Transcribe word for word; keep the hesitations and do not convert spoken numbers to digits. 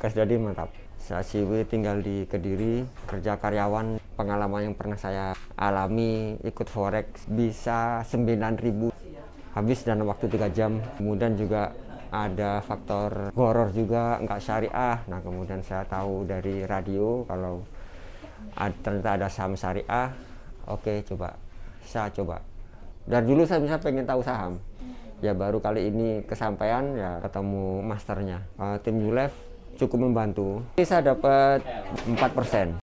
Kas Dadi mantap. Saya Siwi tinggal di Kediri, kerja karyawan. Pengalaman yang pernah saya alami ikut forex bisa sembilan ribu habis dalam waktu tiga jam. Kemudian juga ada faktor goror juga, enggak syariah. Nah, kemudian saya tahu dari radio kalau ternyata ada saham syariah. Oke, coba saya coba. Dari dulu saya bisa pengen tahu saham. Ya baru kali ini kesampaian, ya ketemu masternya. Uh, tim Ulive cukup membantu. Ini saya dapat empat persen.